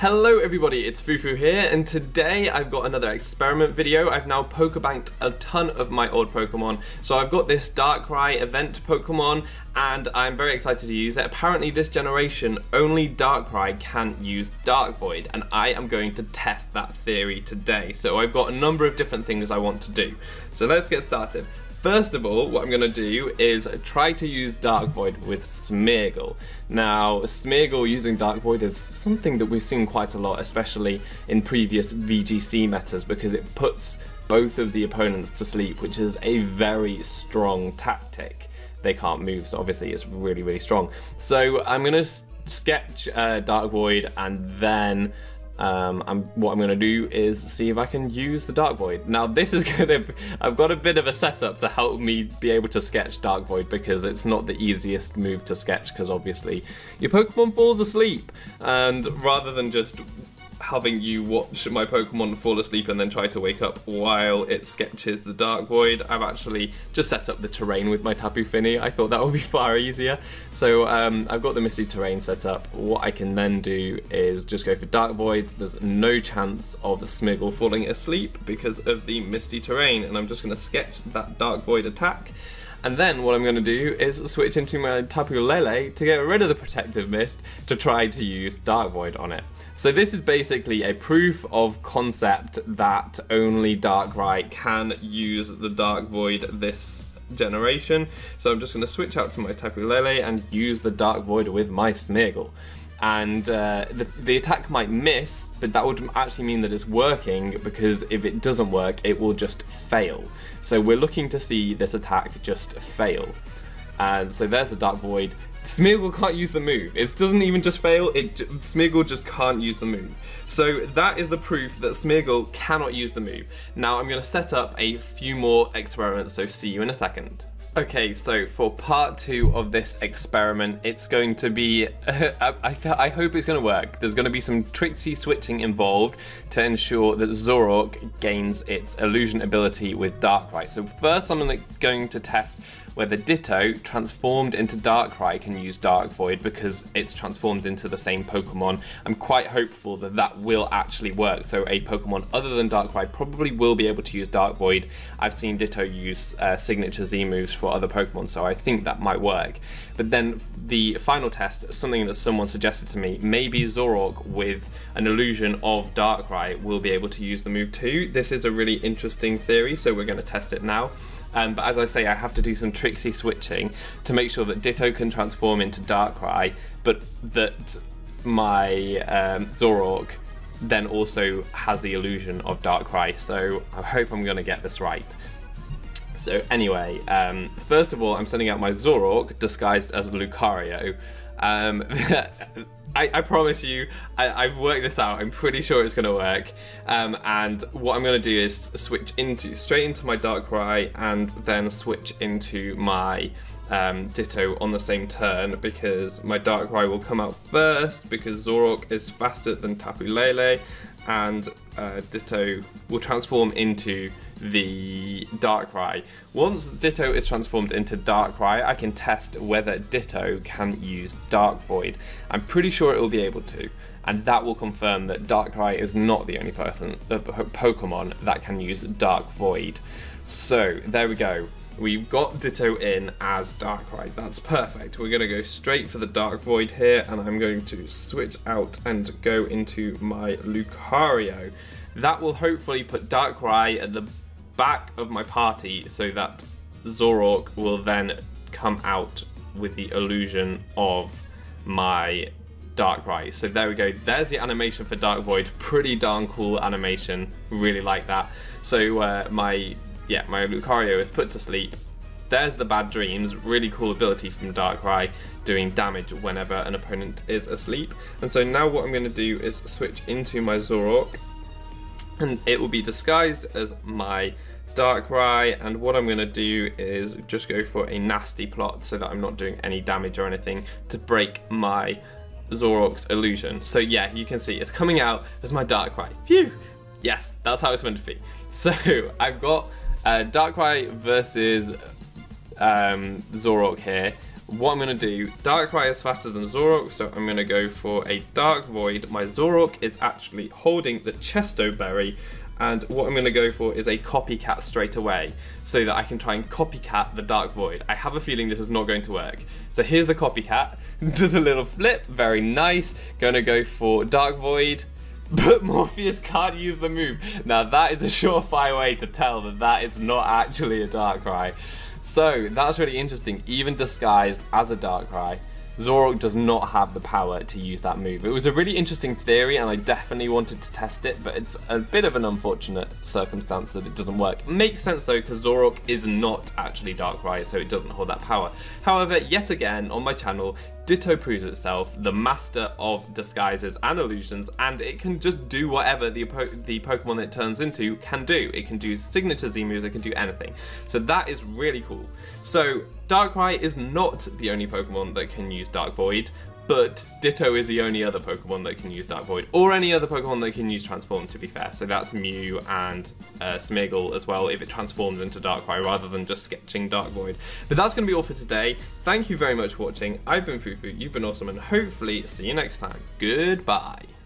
Hello everybody, it's FooFoo here, and today I've got another experiment video. I've now Pokebanked a ton of my old Pokemon. So I've got this Darkrai event Pokemon, and I'm very excited to use it. Apparently this generation, only Darkrai can use Dark Void, and I am going to test that theory today. So I've got a number of different things I want to do. So let's get started. First of all, what I'm going to do is try to use Dark Void with Smeargle. Now, Smeargle using Dark Void is something that we've seen quite a lot, especially in previous VGC metas, because it puts both of the opponents to sleep, which is a very strong tactic. They can't move, so obviously it's really, really strong. So I'm going to sketch Dark Void, and then what I'm going to do is see if I can use the Dark Void. Now this is going to, I've got a bit of a setup to help me be able to sketch Dark Void, because it's not the easiest move to sketch, because obviously your Pokemon falls asleep, and rather than just having you watch my Pokemon fall asleep and then try to wake up while it sketches the Dark Void, I've actually just set up the terrain with my Tapu Fini. I thought that would be far easier. So I've got the Misty Terrain set up. What I can then do is just go for Dark Voids. There's no chance of Smeargle falling asleep because of the Misty Terrain, and I'm just going to sketch that Dark Void attack. And then what I'm going to do is switch into my Tapu Lele to get rid of the Protective Mist to try to use Dark Void on it. So this is basically a proof of concept that only Darkrai can use the Dark Void this generation. So I'm just going to switch out to my Tapu Lele and use the Dark Void with my Smeargle. And the attack might miss, but that would actually mean that it's working, because if it doesn't work, it will just fail. So we're looking to see this attack just fail. And so there's the Dark Void. Smeargle can't use the move. It doesn't even just fail, Smeargle just can't use the move. So that is the proof that Smeargle cannot use the move. Now I'm going to set up a few more experiments, so see you in a second. Okay, so for part two of this experiment, it's going to be, I hope it's going to work. There's going to be some tricksy switching involved to ensure that Zoroark gains its illusion ability with Darkrai. So first I'm going to test whether Ditto transformed into Darkrai can use Dark Void, because it's transformed into the same Pokemon. I'm quite hopeful that that will actually work. So a Pokemon other than Darkrai probably will be able to use Dark Void. I've seen Ditto use signature Z moves for other Pokemon, so I think that might work. But then the final test, something that someone suggested to me, maybe Zoroark with an illusion of Darkrai will be able to use the move too. This is a really interesting theory, so we're going to test it now. But as I say, I have to do some tricksy switching to make sure that Ditto can transform into Darkrai, but that my Zoroark then also has the illusion of Darkrai. So I hope I'm going to get this right. So anyway, first of all, I'm sending out my Zoroark disguised as Lucario. I promise you, I've worked this out. I'm pretty sure it's going to work. And what I'm going to do is switch into straight into my Darkrai, and then switch into my Ditto on the same turn, because my Darkrai will come out first, because Zoroark is faster than Tapu Lele, and Ditto will transform into the Darkrai. Once Ditto is transformed into Darkrai, I can test whether Ditto can use Dark Void. I'm pretty sure it will be able to, and that will confirm that Darkrai is not the only Pokemon that can use Dark Void. So there we go. We've got Ditto in as Darkrai. That's perfect. We're going to go straight for the Dark Void here, and I'm going to switch out and go into my Lucario. That will hopefully put Darkrai at the back of my party, so that Zoroark will then come out with the illusion of my Darkrai. So there we go. There's the animation for Dark Void. Pretty darn cool animation. Really like that. So my Lucario is put to sleep. There's the Bad Dreams, really cool ability from Darkrai, doing damage whenever an opponent is asleep. And so now what I'm going to do is switch into my Zoroark, and it will be disguised as my Darkrai, and what I'm going to do is just go for a nasty plot so that I'm not doing any damage or anything to break my Zoroark's illusion. So yeah, you can see it's coming out as my Darkrai. Phew! Yes, that's how it's meant to be. So I've got Darkrai versus Zoroark here, what I'm going to do, Darkrai is faster than Zoroark, so I'm going to go for a Dark Void. My Zoroark is actually holding the Chesto Berry, and what I'm going to go for is a Copycat straight away, so that I can try and Copycat the Dark Void. I have a feeling this is not going to work. So here's the Copycat, does a little flip, very nice, going to go for Dark Void. But Morpheus can't use the move. Now that is a surefire way to tell that that is not actually a Darkrai. So that's really interesting, even disguised as a Darkrai, Zoroark does not have the power to use that move. It was a really interesting theory and I definitely wanted to test it, but it's a bit of an unfortunate circumstance that it doesn't work. It makes sense though, because Zoroark is not actually Darkrai, so it doesn't hold that power. However, yet again on my channel, Ditto proves itself the master of disguises and illusions, and it can just do whatever the Pokemon that it turns into can do. It can do signature Z moves, it can do anything. So that is really cool. So Darkrai is not the only Pokemon that can use Dark Void, but Ditto is the only other Pokemon that can use Dark Void, or any other Pokemon that can use Transform, to be fair. So that's Mew and Smeargle as well, if it transforms into Darkrai rather than just sketching Dark Void. But that's going to be all for today. Thank you very much for watching. I've been FooFoo, you've been awesome, and hopefully see you next time. Goodbye.